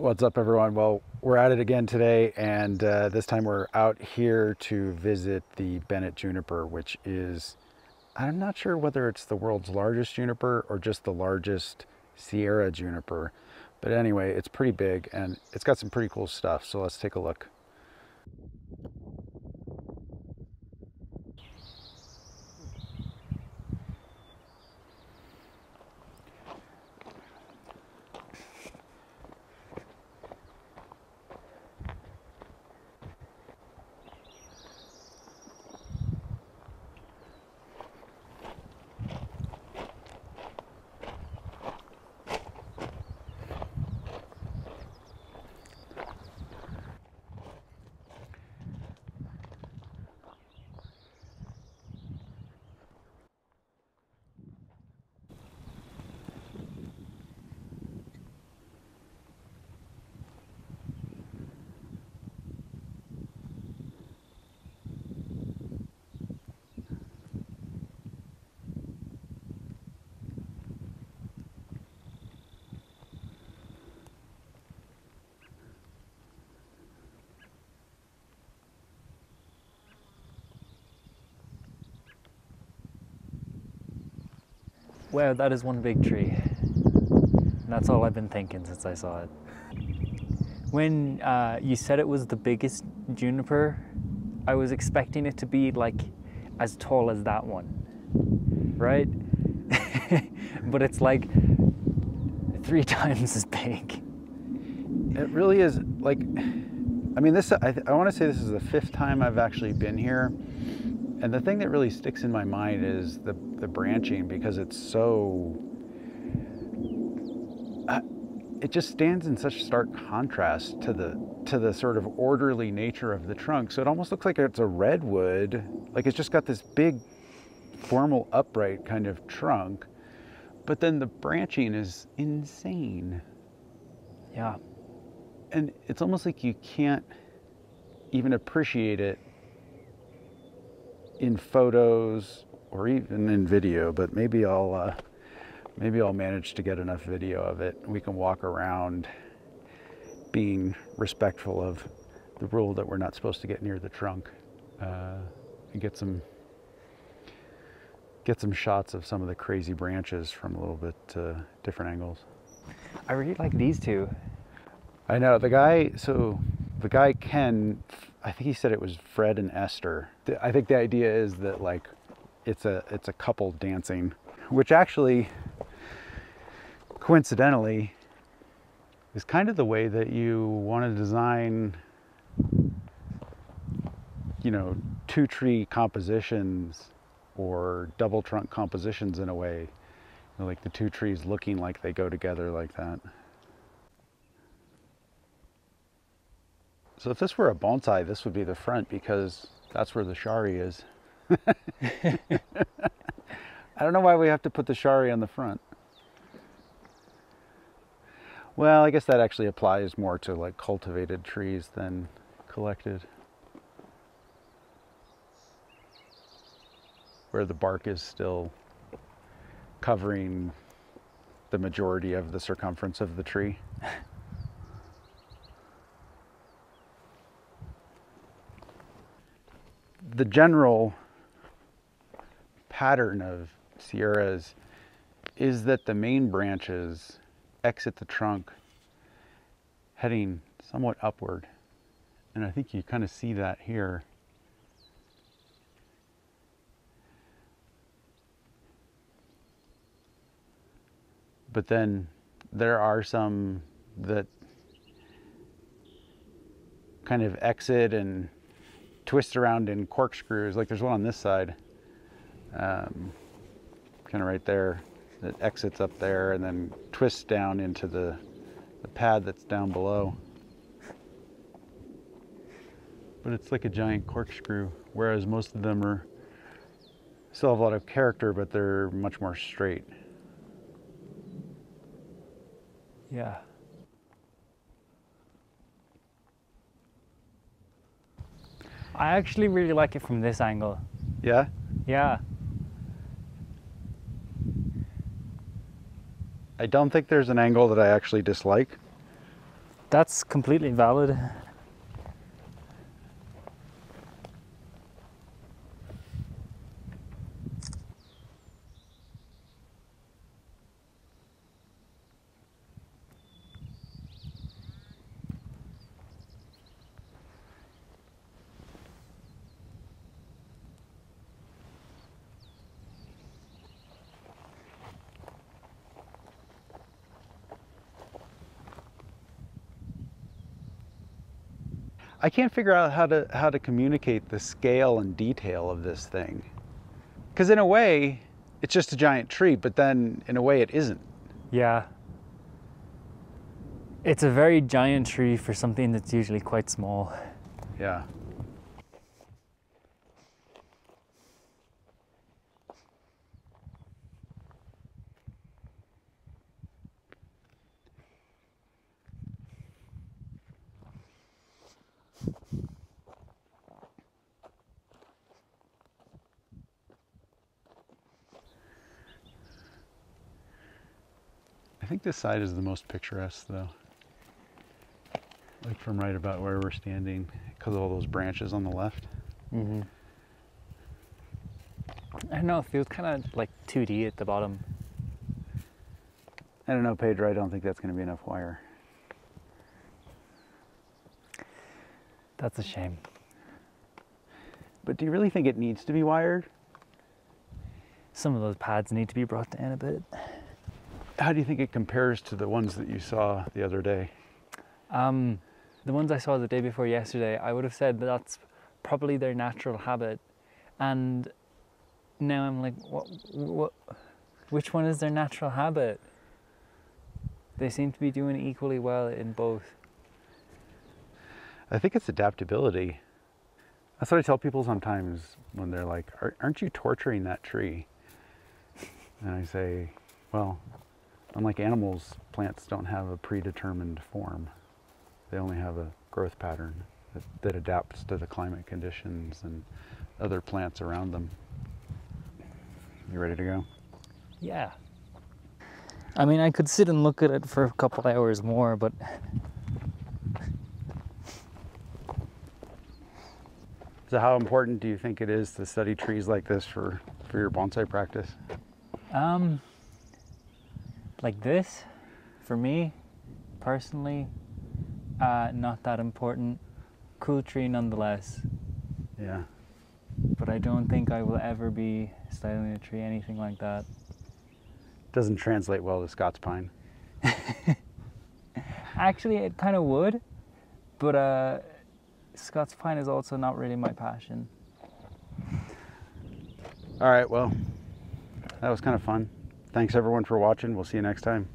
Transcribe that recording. What's up, everyone? Well, we're at it again today, and this time we're out here to visit the Bennett juniper, which is, I'm not sure whether it's the world's largest juniper or just the largest Sierra juniper, but anyway, it's pretty big and it's got some pretty cool stuff, so let's take a look. Wow, that is one big tree. And that's all I've been thinking since I saw it. When you said it was the biggest juniper, I was expecting it to be like as tall as that one, right? But it's like 3 times as big. It really is, like, I mean, I want to say this is the 5th time I've actually been here. And the thing that really sticks in my mind is the branching, because it's so, it just stands in such stark contrast to the sort of orderly nature of the trunk. So it almost looks like it's a redwood, like it's just got this big formal upright kind of trunk, but then the branching is insane. Yeah. And it's almost like you can't even appreciate it in photos or even in video, but maybe I'll manage to get enough video of it. We can walk around being respectful of the rule that we're not supposed to get near the trunk, and get some shots of some of the crazy branches from a little bit different angles. I really like these two. I know the guy. So the guy Ken, I think he said it was Fred and Esther. I think the idea is that, like, it's a couple dancing, which actually, coincidentally, is kind of the way that you want to design, you know, 2-tree compositions or double trunk compositions in a way, you know, like the 2 trees looking like they go together like that. So if this were a bonsai, this would be the front, because that's where the shari is. I don't know why we have to put the shari on the front. Well, I guess that actually applies more to, like, cultivated trees than collected, where the bark is still covering the majority of the circumference of the tree. The general pattern of Sierras is that the main branches exit the trunk heading somewhat upward. And I think you kind of see that here. But then there are some that kind of exit and twist around in corkscrews, like there's one on this side, kind of right there, that exits up there and then twists down into the pad that's down below. But it's like a giant corkscrew, whereas most of them are still have a lot of character, but they're much more straight. Yeah. I actually really like it from this angle. Yeah? Yeah. I don't think there's an angle that I actually dislike. That's completely valid. I can't figure out how to communicate the scale and detail of this thing. Because in a way, it's just a giant tree, but then in a way it isn't. Yeah. It's a very giant tree for something that's usually quite small. Yeah. I think this side is the most picturesque though, like from right about where we're standing, because of all those branches on the left. Mm-hmm. I don't know, it feels kind of like 2D at the bottom. I don't know, Pedro, I don't think that's going to be enough wire. That's a shame. But do you really think it needs to be wired? Some of those pads need to be brought down a bit. How do you think it compares to the ones that you saw the other day? The ones I saw the day before yesterday, I would have said that that's probably their natural habitat. And now I'm like, which one is their natural habitat? They seem to be doing equally well in both. I think it's adaptability. That's what I tell people sometimes when they're like, aren't you torturing that tree? And I say, well, unlike animals, plants don't have a predetermined form. They only have a growth pattern that adapts to the climate conditions and other plants around them. You ready to go? Yeah. I mean, I could sit and look at it for a couple hours more, but... So how important do you think it is to study trees like this for your bonsai practice? Like this, for me, personally, not that important. Cool tree nonetheless. Yeah. But I don't think I will ever be styling a tree anything like that. Doesn't translate well to Scots pine. Actually, it kind of would, but Scots pine is also not really my passion. All right, well, that was kind of fun. Thanks everyone for watching. We'll see you next time.